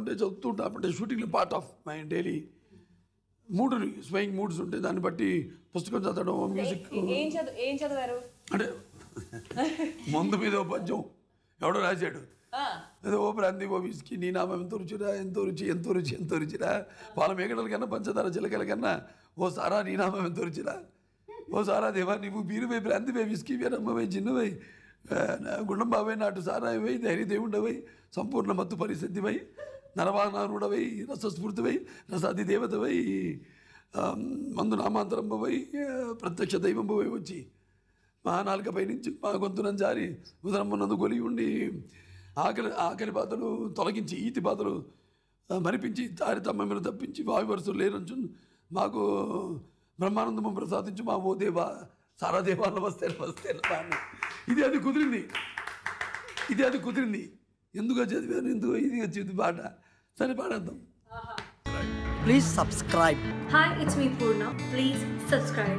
ఉంటే చదువుతుంటా అంటే షూటింగ్లో part of my daily mood swing moods ఉంటాయి. దాన్ని బట్టి పుస్తకం చదవడం, మ్యూజిక్ అంటే ముందు మీద పద్యం ఎవడో రాశాడు, అదే ఓ ప్రాంతి ఓ విసికి నీ నామ ఎంతో రుచిరా, ఎంతో రుచి, ఎంతో రుచి, ఎంతో రుచిరా, పాల మేకడల కన్నా పంచదార చిలకల కన్నా, ఓ సారా నీ నామ ఎంతో రుచిరా, ఓ సారా దేవా నీవు బీరువై ప్రాంతివై విసికి వేరమ్మవై చిన్నవై గుండంబావై నాటు సారాయివై ధైర్యదేవుండవై సంపూర్ణ మత్తు పరిసిద్ధివై నరవానారుడవై రసస్ఫూర్తివై రసాది దేవతవై మందు నామాంతరంబవై ప్రత్యక్ష దైవంబవై వచ్చి మా నాలుకపై నుంచి మా గొంతునం జారి ఉదరమ్మనందు గొలి ఉండి ఆకలి బాధలు తొలగించి ఈతి బాధలు మరిపించి తారి తమ్మను తప్పించి వాయు వరుసలు లేనంచు మాకు బ్రహ్మానందము ప్రసాదించు మా ఓ దేవా సారా దేవా నమస్తే నమస్తే. ఇది అది కుదిరింది ఎందుకో చదివాను, ఎందుకో ఇది వచ్చింది పాట. సరే పాడేద్దాం. Please subscribe. Hi, it's me Poorna. Please subscribe.